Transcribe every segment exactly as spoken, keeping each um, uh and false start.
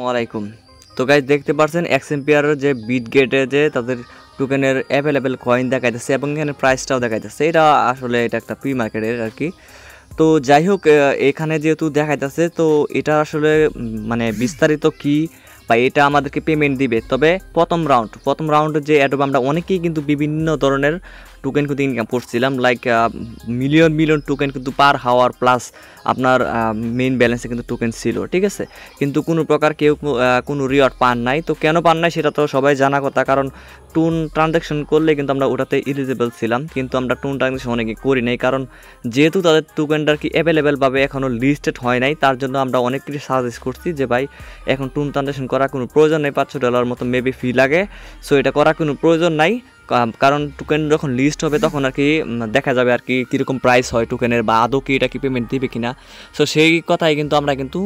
আসসালামু আলাইকুম। তো গাইজ দেখতে পাচ্ছেন এক্স এম্পায়ারের যে বিট গেটে যে তাদের টোকেনের অ্যাভেলেবেল কয়েন দেখাইতেছে এবং এখানে প্রাইসটাও দেখাইতেছে। এটা আসলে এটা একটা প্রি মার্কেটের আর কি। তো যাই হোক, এখানে যেহেতু দেখাইতেছে তো এটা আসলে মানে বিস্তারিত কি বা এটা আমাদেরকে পেমেন্ট দিবে। তবে প্রথম রাউন্ড প্রথম রাউন্ডে যে অ্যাডোব আমরা অনেকেই কিন্তু বিভিন্ন ধরনের টোকেন কিন্তু ইনকাম করছিলাম, লাইক মিলিয়ন মিলিয়ন টোকেন কিন্তু পার হাওয়ার প্লাস আপনার মেইন ব্যালেন্সে কিন্তু টোকেন ছিল, ঠিক আছে। কিন্তু কোনো প্রকার কেউ কোনো রিওয়ার্ড পান নাই। তো কেন পান নাই সেটা তো সবাই জানা কথা, কারণ টোন ট্রানজ্যাকশন করলে কিন্তু আমরা ওটাতে এলিজেবল ছিলাম, কিন্তু আমরা টোন ট্রানজ্যাকশন অনেকে করি নাই, কারণ যেহেতু তাদের টোকেনটা কি অ্যাভেলেবেলভাবে এখনও লিস্টেড হয় নাই। তার জন্য আমরা অনেক কিছু সাজেস্ট করছি যে ভাই এখন টোন ট্রানজ্যাকশন করা কোনো প্রয়োজন নেই, পাঁচশো ডলার মতো মেবি ফি লাগে। সো এটা করা কোনো প্রয়োজন নাই, কারণ টোকেন যখন লিস্ট হবে তখন আর কি দেখা যাবে আর কি কীরকম প্রাইস হয় টোকেনের বা আদৌ কি এটা কি পেমেন্ট দিবে কি না। সো সেই কথাই কিন্তু আমরা কিন্তু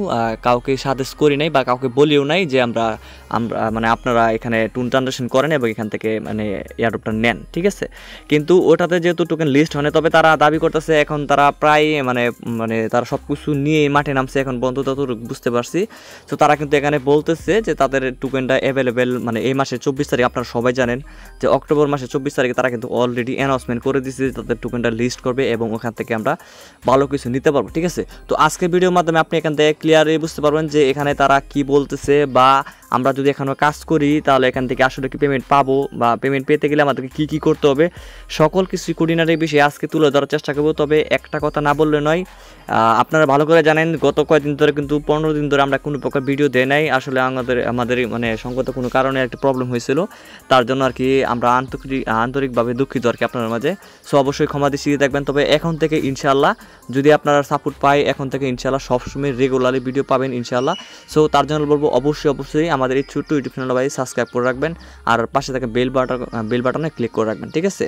কাউকে সাজেস্ট করি নাই বা কাউকে বলিও নাই যে আমরা আমরা মানে আপনারা এখানে টোন ট্রানজ্যাকশন করেন এবং এখান থেকে মানে এয়ারড্রপটা নেন, ঠিক আছে। কিন্তু ওটাতে যেহেতু টোকেন লিস্ট হয় না, তবে তারা দাবি করতেছে এখন তারা প্রায় মানে মানে তারা সব কিছু নিয়ে মাঠে নামছে এখন বন্ধু, তত বুঝতে পারছি। তো তারা কিন্তু এখানে বলতেছে যে তাদের টোকেনটা অ্যাভেলেবেল মানে এই মাসে চব্বিশ তারিখ আপনারা সবাই জানেন যে অক্টোবর মাসে চব্বিশ তারিখে তারা কিন্তু অলরেডি অ্যানাউন্সমেন্ট করে দিচ্ছে যে তাদের টোকেনটা লিস্ট করবে এবং ওখান থেকে আমরা ভালো কিছু নিতে পারবো, ঠিক আছে। তো আজকের ভিডিওর মাধ্যমে আপনি এখান থেকে ক্লিয়ারলি বুঝতে পারবেন যে এখানে তারা কি বলতেছে বা আমরা যদি এখানেও কাজ করি তাহলে এখান থেকে আসলে কি পেমেন্ট পাবো বা পেমেন্ট পেতে গেলে আমাদেরকে কী কী করতে হবে, সকল কিছু কোর্ডিনারি বিষয়ে আজকে তুলে ধরার চেষ্টা করবো। তবে একটা কথা না বললে নয়, আপনারা ভালো করে জানেন গত কয়েকদিন ধরে কিন্তু পনেরো দিন ধরে আমরা কোনো প্রকার ভিডিও দেয় নাই। আসলে আমাদের আমাদের মানে সংগত কোনো কারণে একটা প্রবলেম হয়েছিল, তার জন্য আর কি আমরা আন্তরিক আন্তরিকভাবে দুঃখিত আর কি আপনার মাঝে। সো অবশ্যই ক্ষমা দৃষ্টিতে দেখবেন। তবে এখন থেকে ইনশাআল্লাহ যদি আপনারা সাপোর্ট পাই এখন থেকে ইনশাআল্লাহ সবসময় রেগুলারলি ভিডিও পাবেন ইনশাআল্লাহ। সো তার জন্য বলবো অবশ্যই অবশ্যই আমাদের এই ছোট্ট ইউটিউব চ্যানেল ভাই সাবস্ক্রাইব করে রাখবেন আর পাশে থেকে বেল বাটন বেল বাটনে ক্লিক করে রাখবেন, ঠিক আছে।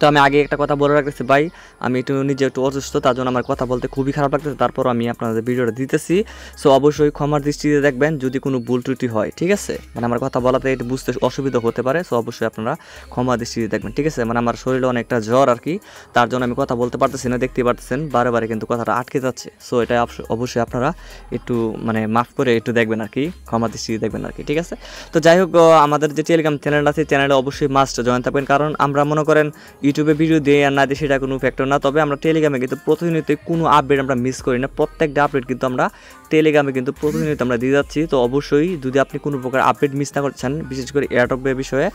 তো আমি আগে একটা কথা বলে রাখতেছি ভাই, আমি একটু নিজে একটু অসুস্থ, তার জন্য আমার কথা বলতে খুবই খারাপ লাগতেছে, তারপর আমি আপনাদের ভিডিওটা দিতেছি। সো অবশ্যই ক্ষমার দৃষ্টিতে দেখবেন যদি কোনো ভুল ত্রুটি হয়, ঠিক আছে। মানে আমার কথা বলাতে একটু বুঝতে অসুবিধা হতে পারে, সো অবশ্যই আপনারা ক্ষমার দৃষ্টিতে দেখবেন, ঠিক আছে। মানে আমার শরীরে অনেকটা জ্বর আর কি, তার জন্য আমি কথা বলতে পারতেছি না, দেখতে পারতেছেন বারে বারে কিন্তু কথাটা আটকে যাচ্ছে। সো এটা অবশ্যই আপনারা একটু মানে মাফ করে একটু দেখবেন আর কি, ক্ষমার দৃষ্টিতে দেখবেন আর কি, ঠিক আছে। তো যাই হোক, আমাদের যে টেলিগ্রাম চ্যানেল আছে চ্যানেলে অবশ্যই মাস্ট জয়েন থাকবেন, কারণ আমরা মনে করেন ইউটিউবে ভিডিও দিয়ে আর না দিয়ে সেটা কোনো ফ্যাক্টর না। তবে আমরা টেলিগ্রামে কিন্তু প্রতিনিয়ত কোনো আপডেট আমরা মিস করি না, প্রত্যেকটা আপডেট কিন্তু আমরা টেলিগ্রামে কিন্তু প্রতিনিয়ত আমরা দিয়ে যাচ্ছি। তো অবশ্যই যদি আপনি কোনো প্রকার আপডেট মিস না করতে চান, বিশেষ করে এয়ারড্রপের বিষয়ে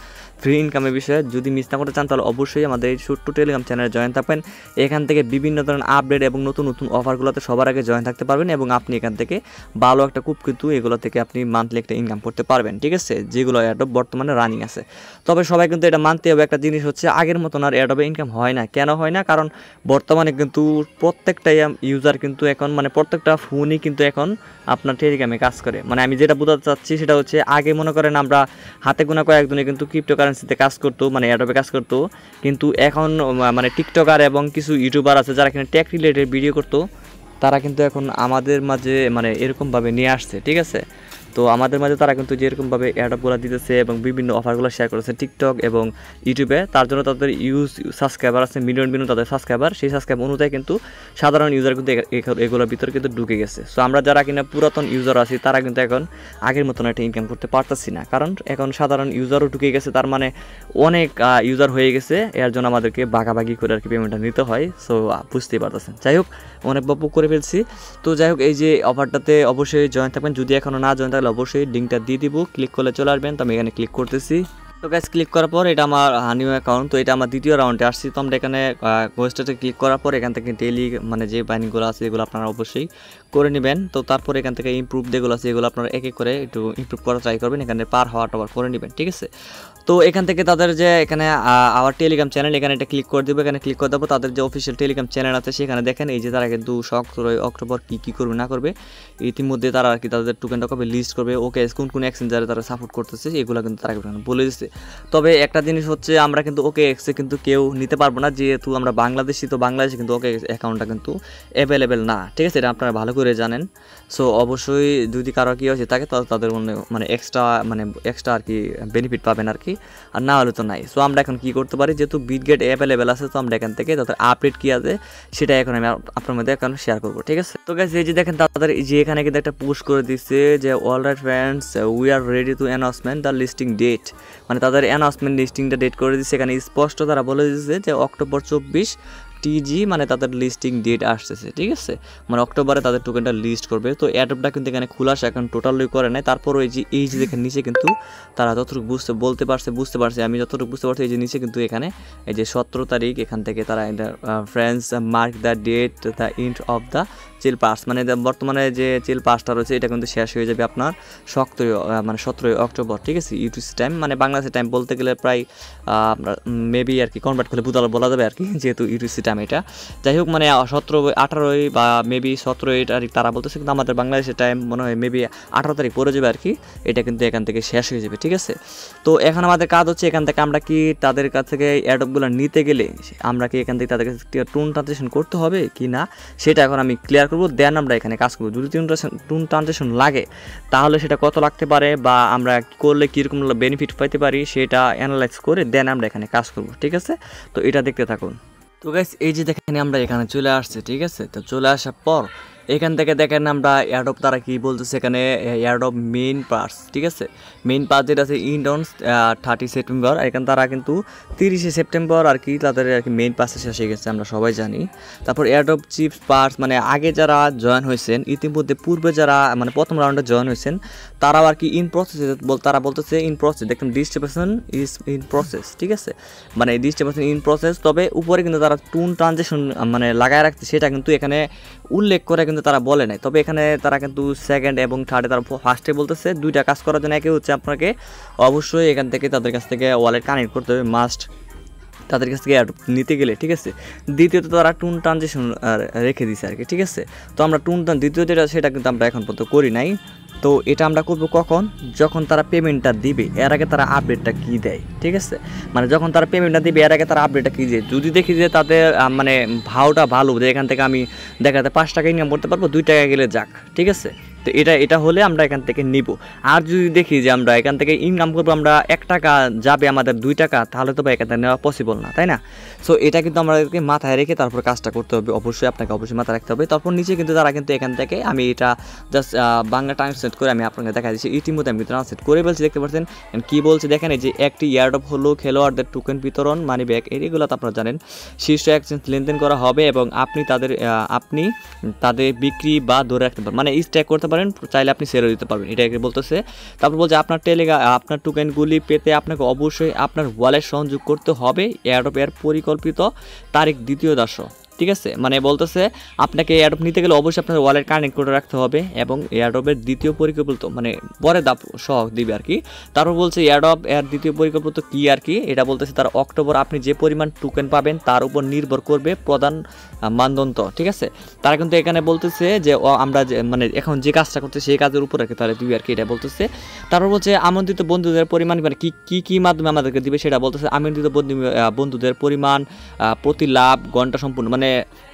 ফ্রি ইনকামের বিষয়ে যদি মিস না করতে চান, তাহলে অবশ্যই আমাদের এই ছোট্ট টেলিগ্রাম চ্যানেলে জয়েন থাকবেন। এখান থেকে বিভিন্ন ধরনের আপডেট এবং নতুন নতুন অফারগুলোতে সবার আগে জয়েন থাকতে পারবেন এবং আপনি এখান থেকে ভালো একটা খুব কিন্তু এগুলো থেকে আপনি মান্থলি একটা ইনকাম করতে পারবেন, ঠিক আছে, যেগুলো এয়ারড্রপ বর্তমানে রানিং আছে। তবে সবাই কিন্তু এটা মানতে হবে, একটা জিনিস হচ্ছে আগের মতন আর এয়ারড্রপে ইনকাম হয় না। কেন হয় না? কারণ বর্তমানে কিন্তু প্রত্যেকটা ইউজার কিন্তু এখন মানে প্রত্যেকটা ফোনই কিন্তু এখন আপনার টেলিগ্রামে কাজ করে। মানে আমি যেটা বোঝাতে চাচ্ছি সেটা হচ্ছে আগে মনে করেন আমরা হাতে গোনা কয়েকজনে কিন্তু ক্রিপ্টো কারেন্সিতে কাজ করতো, মানে এয়ারড্রপে কাজ করতো, কিন্তু এখন মানে টিকটকার এবং কিছু ইউটিউবার আছে যারা কিনা টেক রিলেটেড ভিডিও করতো, তারা কিন্তু এখন আমাদের মাঝে মানে এরকমভাবে নিয়ে আসছে, ঠিক আছে। তো আমাদের মাঝে তারা কিন্তু যেরকমভাবে অ্যাডপগুলো দিতেছে এবং বিভিন্ন অফারগুলো শেয়ার করেছে টিকটক এবং ইউটিউবে, তার জন্য তাদের ইউজ সাবস্ক্রাইবার আছে মিলিয়ন মিলিয়ন তাদের সাবস্ক্রাইবার, সেই সাবস্ক্রাইব অনুযায়ী কিন্তু সাধারণ ইউজার কিন্তু এগুলোর ভিতরে কিন্তু ঢুকে গেছে। সো আমরা যারা কিনা পুরাতন ইউজার আছি তারা কিন্তু এখন আগের মতন একটা ইনকাম করতে পারতেছি না, কারণ এখন সাধারণ ইউজারও ঢুকে গেছে, তার মানে অনেক ইউজার হয়ে গেছে, এর জন্য আমাদেরকে ভাগাভাগি করে আর কি পেমেন্টটা নিতে হয়। সো বুঝতেই পারতেছেন। যাই হোক, অনেক বক করে ফেলছি। তো যাই হোক, এই যে অফারটাতে অবশ্যই জয়েন থাকবেন, যদি এখনও না জয়েন অবশ্যই লিঙ্কটা দিয়ে দিব, ক্লিক করলে চলে আসবেন। তো আমি এখানে ক্লিক করতেছি। তো গাইস, ক্লিক করার পর এটা আমার নিউ অ্যাকাউন্ট, তো এটা আমার দ্বিতীয় রাউন্ডে আসছি। তো আমরা এখানে কোয়েস্টে ক্লিক করার পর এখান থেকে ডেইলি মানে যে বাইনিংগুলো আছে এগুলো আপনারা অবশ্যই করে নেবেন। তো তারপর এখান থেকে ইমপ্রুভ যেগুলো আছে এগুলো আপনারা এক এক করে একটু ইমপ্রুভ করার ট্রাই করবেন, এখানে পার হওয়া টাওয়ার করে নেবেন, ঠিক আছে। তো এখান থেকে তাদের যে এখানে আওয়ার টেলিগ্রাম চ্যানেল এখানে এটা ক্লিক করে দেবো, এখানে ক্লিক করে দেবো। তাদের যে অফিসিয়াল টেলিগ্রাম চ্যানেল আছে সেখানে দেখেন এই যে তারা কিন্তু সতেরোই অক্টোবর কী কী করবে না করবে ইতিমধ্যে তারা আর কি তাদের টোকেনটা কবে লিস্ট করবে, ওকে কোন কোন এক্সচেঞ্জারে তারা সাপোর্ট করতেছে এগুলো কিন্তু তারা বলে দিচ্ছে। তবে একটা জিনিস হচ্ছে আমরা কিন্তু ওকে এক্সে কিন্তু কেউ নিতে পারবো না, যেহেতু আমরা বাংলাদেশি, তো বাংলাদেশে কিন্তু ওকে অ্যাকাউন্টটা কিন্তু অ্যাভেলেবেল না, ঠিক আছে, এটা আপনারা ভালো করে জানেন। সো অবশ্যই যদি কারো কি হয়েছে থাকে তাদের মনে মানে এক্সট্রা মানে এক্সট্রা আর কি বেনিফিট পাবেন আর কি, আর না হলে তো নাই। সো আমরা এখন কী করতে পারি, যেহেতু বিটগেট অ্যাভেলেবেল আছে, তো আমরা এখান থেকে তাদের আপডেট কী আছে সেটা এখন আমি আপনার মধ্যে এখন শেয়ার করবো, ঠিক আছে। তো গাইস এই যে দেখেন তাদের যে এখানে কিন্তু একটা পোস্ট করে দিচ্ছে যে alright friends we are ready to announcement the listing date, মানে তাদের অ্যানাউন্সমেন্ট লিস্টিংটা ডেট করে দিচ্ছে। এখানে স্পষ্ট তারা বলে দিচ্ছে যে অক্টোবর চব্বিশ টিজি মানে তাদের লিস্টিং ডেট আসতেছে, ঠিক আছে, মানে অক্টোবরে তাদের টোকেনটা লিস্ট করবে। তো অ্যাডপটা কিন্তু এখানে খোলাসা এখন টোটালি করে নাই। তারপর ওই যে এই যে দেখেন নিচে কিন্তু তারা যতটুকু বুঝতে বলতে পারছে বুঝতে পারছে আমি যতটুকু বুঝতে পারছি এই যে নিচে কিন্তু এখানে এই যে সতেরো তারিখ এখান থেকে তারা friends mark the date the end of the chill pass, মানে বর্তমানে যে চিল পাসটা রয়েছে এটা কিন্তু শেষ হয়ে যাবে আপনার সতেরোই মানে সতেরোই অক্টোবর, ঠিক আছে, ইউটিসি টাইম, মানে বাংলাদেশের টাইম বলতে গেলে প্রায় মেবি আর কি কনভার্ট করলে বুঝালো বলা যাবে আর কি, যেহেতু ইউটিসি টাইম এটা। যাই হোক মানে সতেরো আঠারোই বা মেবি সতেরোই তারিখ তারা বলতেছে, কিন্তু আমাদের বাংলাদেশের টাইম মনে হয় মেবি আঠারো তারিখ পড়ে যাবে আর কি, এটা কিন্তু এখান থেকে শেষ হয়ে যাবে, ঠিক আছে। তো এখন আমাদের কাজ হচ্ছে এখান থেকে আমরা কি তাদের কাছ থেকে অ্যাডপগুলো নিতে গেলে আমরা কি এখান থেকে তাদের কাছে টোন ট্রানজেকশন করতে হবে কি না সেটা এখন আমি ক্লিয়ার করবো, দেন আমরা এখানে কাজ করবো। যদি টোন ট্রানজেকশন লাগে তাহলে সেটা কত লাগতে পারে বা আমরা করলে কীরকম বেনিফিট পেতে পারি সেটা অ্যানালাইজ করে দেন আমরা এখানে কাজ করবো, ঠিক আছে। তো এটা দেখতে থাকুন। তো গাইস এই যে দেখেন আমরা এখানে চলে আসছে, ঠিক আছে। তো চলে আসার পর এখান থেকে দেখেন আমরা এয়ারড্রপ তারা কী বলতেছে, এখানে এয়ারড্রপ মেইন পার্স, ঠিক আছে, মেইন পার্স যেটা আছে ইন্ডন থার্টি সেপ্টেম্বর, এখানে তারা কিন্তু তিরিশে সেপ্টেম্বর আর কি তাদের আর কি মেইন পার্সে শেষ হয়ে গেছে, আমরা সবাই জানি। তারপর এয়ারড্রপ চিপস পার্স, মানে আগে যারা জয়েন হয়েছেন ইতিমধ্যে পূর্বে যারা মানে প্রথম রাউন্ডে জয়েন হয়েছেন তারাও আর কি ইন প্রসেস, তারা বলতেছে ইন প্রসেস, দেখুন ডিস্ট্রিবিউশন ইজ ইন প্রসেস, ঠিক আছে, মানে ডিস্ট্রিবিউশন ইন প্রসেস। তবে উপরে কিন্তু তারা টোন ট্রানজেকশন মানে লাগায় রাখছে, সেটা কিন্তু এখানে উল্লেখ করে কিন্তু তারা বলে নাই। তবে এখানে তারা কিন্তু সেকেন্ড এবং থার্ডে তারা ফার্স্টে বলতেছে দুইটা কাজ করার জন্য, একে হচ্ছে আপনাকে অবশ্যই এখান থেকে তাদের কাছ থেকে ওয়ালেট কানেক্ট করতে হবে মাস্ট তাদের কাছ থেকে নিতে গেলে, ঠিক আছে। দ্বিতীয়ত তারা টোন ট্রানজেকশন রেখে দিয়েছে আর কি, ঠিক আছে। তো আমরা টোন দ্বিতীয় যেটা সেটা কিন্তু আমরা এখন পর্যন্ত করি নাই। তো এটা আমরা করব কখন, যখন তারা পেমেন্টটা দিবে এর আগে তারা আপডেটটা কী দেয়, ঠিক আছে, মানে যখন তারা পেমেন্টটা দিবে এর আগে তারা আপডেটটা কী দেয়। যদি দেখি যে তাদের মানে ভাওটা ভালো যে এখান থেকে আমি দেখাতে পাঁচ টাকা ইনকাম করতে পারবো, দুই টাকা গেলে যাক, ঠিক আছে, তো এটা এটা হলে আমরা এখান থেকে নিব। আর যদি দেখি যে আমরা এখান থেকে ইনকাম করবো আমরা এক টাকা যাবে আমাদের দুই টাকা, তাহলে তো ভাই এখান থেকে নেওয়া পসিবল না, তাই না। সো এটা কিন্তু আমাদেরকে মাথায় রেখে তারপর কাজটা করতে হবে, অবশ্যই আপনাকে অবশ্যই মাথায় রাখতে হবে। তারপর নিচে কিন্তু তারা কিন্তু এখান থেকে আমি এটা জাস্ট বাংলা ট্রান্সলেট করে আমি আপনাকে দেখা দিচ্ছি, ইতিমধ্যে আমি ট্রান্সলেট করে বলছি, দেখতে পাচ্ছেন কী বলছে। দেখেন যে একটি এয়ারড্রপ হলো খেলোয়াড়দের টোকেন বিতরণ, মানি ব্যাগ, এগুলো তো আপনারা জানেন, শীর্ষ এক্সচেঞ্জ লেনদেন করা হবে এবং আপনি তাদের আপনি তাদের বিক্রি বা ধরে রাখতে পারেন, মানে স্ট্যাক করতে পারেন, চাইলে আপনি সেরে দিতে পারবেন, এটাকে বলতেছে। তারপর বলছে আপনার টেলিগ্রাম আপনার টোকেনগুলি পেতে আপনাকে অবশ্যই আপনার ওয়ালেট সংযোগ করতে হবে এয়ারড্রপ এর পরিকল্পিত তারিখ দ্বিতীয় দশ, ঠিক আছে, মানে বলতেছে আপনাকে এয়ারড্রপ নিতে গেলে অবশ্যই আপনার ওয়ালেট কানেক্ট করে রাখতে হবে এবং এয়ারড্রপের দ্বিতীয় পরিকল্পিত মানে পরে দাপ সহ দিবে আর কি। তারপর বলছে এয়ারড্রপ এর দ্বিতীয় পরিকল্পিত কী আর কি, এটা বলতেছে তার অক্টোবর আপনি যে পরিমাণ টোকেন পাবেন তার উপর নির্ভর করবে প্রধান মানদণ্ড, ঠিক আছে। তারা কিন্তু এখানে বলতেছে যে আমরা মানে এখন যে কাজটা করতে সেই কাজের উপর আর কি তাহলে দিবি আর কি, এটা বলতেছে। তারপর বলছে আমন্ত্রিত বন্ধুদের পরিমাণ মানে কী কী কী মাধ্যমে আমাদেরকে দিবে সেটা বলতেছে, আমন্ত্রিত বন্ধু বন্ধুদের পরিমাণ, প্রতি লাভ, ঘন্টা সম্পূর্ণ মানে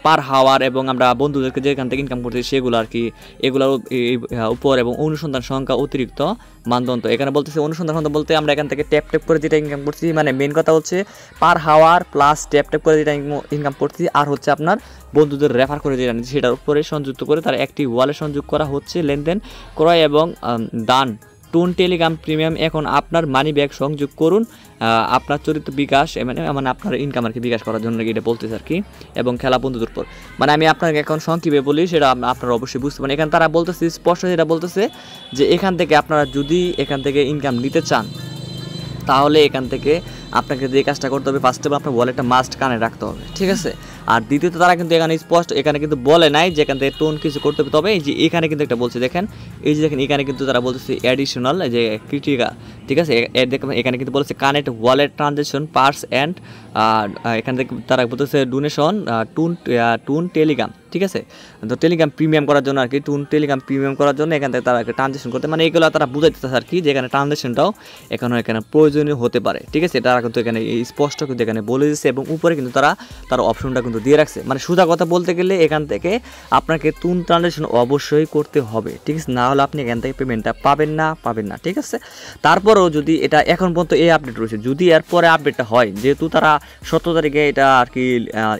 পার হাওয়ার এবং আমরা বন্ধুদেরকে যেখান থেকে ইনকাম করতেছি সেগুলো আর কি, এগুলোর উপর এবং অনুসন্ধান সংখ্যা অতিরিক্ত মানদণ্ড। এখানে বলতেছে অনুসন্ধান সংখ্যা বলতে আমরা এখান থেকে ট্যাপ ট্যাপ করে যেটা ইনকাম করছি, মানে মেন কথা হচ্ছে পার হাওয়ার প্লাস ট্যাপ ট্যাপ করে যেটা ইনকাম করছি, আর হচ্ছে আপনার বন্ধুদের রেফার করে যেটা নিচ্ছি সেটার উপরে সংযুক্ত করে তার একটি ওয়ালে সংযোগ করা হচ্ছে লেনদেন ক্রয় এবং দান। টোন টেলিগ্রাম প্রিমিয়াম এখন আপনার মানি ব্যাগ সংযোগ করুন আপনার চরিত্র বিকাশ মানে মানে আপনার ইনকাম আর কি বিকাশ করার জন্য এটা বলতেছে আর কি, এবং খেলা বন্ধুদের উপর, মানে আমি আপনাকে এখন সংক্ষেপে বলি সেটা আপনারা অবশ্যই বুঝতে পারেন। এখানে তারা বলতেছে স্পষ্ট যেটা বলতেছে যে এখান থেকে আপনারা যদি এখান থেকে ইনকাম নিতে চান তাহলে এখান থেকে আপনাকে যে কাজটা করতে হবে, ফার্স্ট টাইম আপনার ওয়ালেটটা মাস্ট কানে রাখতে হবে, ঠিক আছে। আর দ্বিতীয়ত তারা কিন্তু এখানে স্পষ্ট এখানে কিন্তু বলে নাই যে এখান থেকে টোন কিছু করতে হবে, তবে এই যে এখানে কিন্তু একটা বলছে দেখেন, এই যে দেখেন এখানে কিন্তু তারা বলতেছে অ্যাডিশনাল যে ক্রিটিকা ঠিক আছে। দেখুন এখানে কিন্তু বলেছে connect wallet transaction purse and এখান থেকে তারা বলতেছে ডোনেশন টুন টুন টেলিগ্রাম, ঠিক আছে। তো টেলিগ্রাম প্রিমিয়াম করার জন্য আর কি, টুন টেলিগ্রাম প্রিমিয়াম করার জন্য এখান থেকে তারা ট্রানজ্যাকশন করতে, মানে এগুলো তারা বুঝাইতেছে আর কি, যে এখানে ট্রানজ্যাকশনটাও এখানে এখানে প্রয়োজনীয় হতে পারে, ঠিক আছে। তারা কিন্তু এখানে স্পষ্ট কিন্তু এখানে বলে দিচ্ছে এবং উপরে কিন্তু তারা তার অপশনটা কিন্তু দিয়ে রাখছে। মানে সোজা কথা বলতে গেলে এখান থেকে আপনাকে টুন ট্রানজ্যাকশন অবশ্যই করতে হবে, ঠিক আছে, না হলে আপনি এখান থেকে পেমেন্টটা পাবেন না পাবেন না ঠিক আছে। তারপরেও যদি এটা এখন পর্যন্ত এই আপডেট রয়েছে, যদি এরপরে আপডেটটা হয়, যেহেতু তারা সতেরো তারিখে এটা আর কি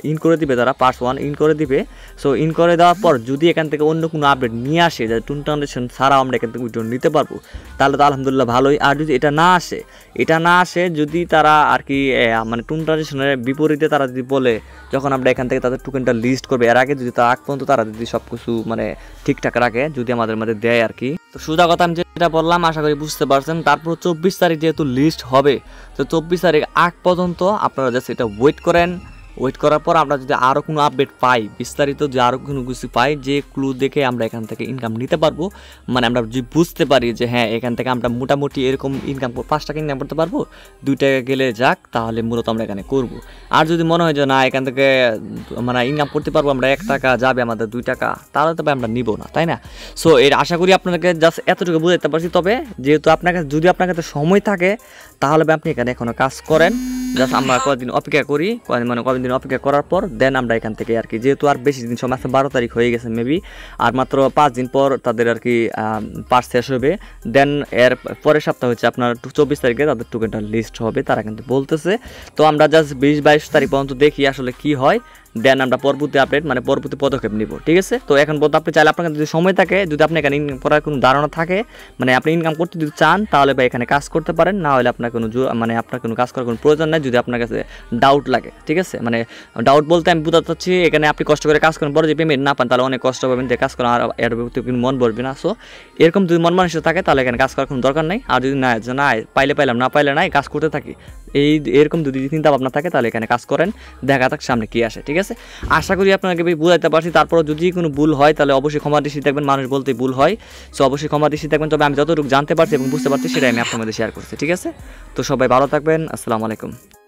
ইন করে দিবে, তারা পার্স ওয়ান ইন করে দিবে। সো ইন করে দেওয়ার পর যদি এখান থেকে অন্য কোনো আপডেট নিয়ে আসে, যাতে টুন ট্রানজ্যাকশন ছাড়াও আমরা এখান থেকে উইথড্র নিতে পারবো, তাহলে তো আলহামদুলিল্লাহ ভালোই। আর যদি এটা না আসে, এটা না আসে যদি তারা আর কি মানে টুন ট্রানজ্যাকশনের বিপরীতে তারা যদি বলে, যখন আমরা এখান থেকে তাদের টোকেনটা লিস্ট করবে, এর আগে যদি তার আগ পর্যন্ত তারা যদি সব কিছু মানে ঠিকঠাক রাখে, যদি আমাদের মধ্যে দেয় আর কি। তো সোজা কথা আমি যেটা বললাম আশা করি বুঝতে পারছেন। তারপর চব্বিশ তারিখ যেহেতু লিস্ট হবে, তো চব্বিশ তারিখ আগ পর্যন্ত আপনারা জাস্ট এটা ওয়েট করেন। ওয়েট করার পর আমরা যদি আরও কোনো আপডেট পাই, বিস্তারিত যে আরও কোনো কিছু পাই, যে ক্লু দেখে আমরা এখান থেকে ইনকাম নিতে পারবো, মানে আমরা যদি বুঝতে পারি যে হ্যাঁ এখান থেকে আমরা মোটামুটি এরকম ইনকাম পাঁচ টাকা ইনকাম করতে পারবো, দুই টাকা গেলে যাক, তাহলে মূলত আমরা এখানে করব। আর যদি মনে হয় যে না এখান থেকে মানে ইনকাম করতে পারবো আমরা, এক টাকা যাবে আমাদের দুই টাকা, তাহলে তবে আমরা নিব না, তাই না। সো এর আশা করি আপনাকে জাস্ট এতটুকু বুঝাতে পারছি। তবে যেহেতু আপনাকে যদি আপনার কাছে সময় থাকে, তাহলে আপনি এখানে এখনও কাজ করেন, জাস্ট আমরা কদিন অপেক্ষা করি, মানে কদিন অপেক্ষা করার পর দেন আমরা এখান থেকে আর কি, যেহেতু আর বেশি দিন সময় আছে, বারো তারিখ হয়ে গেছে মেবি, আর মাত্র পাঁচ দিন পর তাদের আর কি পার্স শেষ হবে। দেন এর পরের সপ্তাহ হচ্ছে আপনার চব্বিশ তারিখে তাদের টোকেনটা লিস্ট হবে, তারা কিন্তু বলতেছে। তো আমরা জাস্ট বিশ বাইশ তারিখ পর্যন্ত দেখি আসলে কি হয়, দেন আমরা পরবর্তী আপডেট মানে পরবর্তী পদক্ষেপ নিব, ঠিক আছে। তো এখন পর্যন্ত আপনি চাইলে আপনার যদি সময় থাকে, যদি আপনি এখানে ইনকাম করার কোনো ধারণা থাকে, মানে আপনি ইনকাম করতে যদি চান, তাহলে বা এখানে কাজ করতে পারেন, না হলে আপনার কোনো মানে আপনার কোনো কাজ করার কোনো প্রয়োজন নেই, যদি আপনার কাছে ডাউট লাগে, ঠিক আছে। মানে ডাউট বলতে আমি বোঝাতে চাচ্ছি, এখানে আপনি কষ্ট করে কাজ করেন, পরে যদি পেমেন্ট না পান তাহলে অনেক কষ্ট পাবেন, যে কাজ করেন আর এর কিন্তু মন বলবে না। সো এরকম যদি মন মানুষ থাকে, তাহলে এখানে কাজ করার কোনো দরকার নেই। আর যদি না না পাইলে পাইলাম, না পাইলে নাই, কাজ করতে থাকি, এই এরকম যদি চিন্তা ভাবনা থাকে, তাহলে এখানে কাজ করেন, দেখা থাক সামনে কী আসে, ঠিক আছে। আশা করি আপনাকে বুঝাইতে পারছি। তারপর যদি কোনো ভুল হয়, তাহলে অবশ্যই ক্ষমা দৃষ্টিতে দেখবেন, মানুষ বলতে ভুল হয়, সো অবশ্যই ক্ষমা দৃষ্টিতে দেখবেন। তবে আমি যতটুকু জানতে পারছি এবং বুঝতে পারছি, সেটাই আমি আপনাদের শেয়ার করছি, ঠিক আছে। তো সবাই ভালো থাকবেন, আসসালামু আলাইকুম।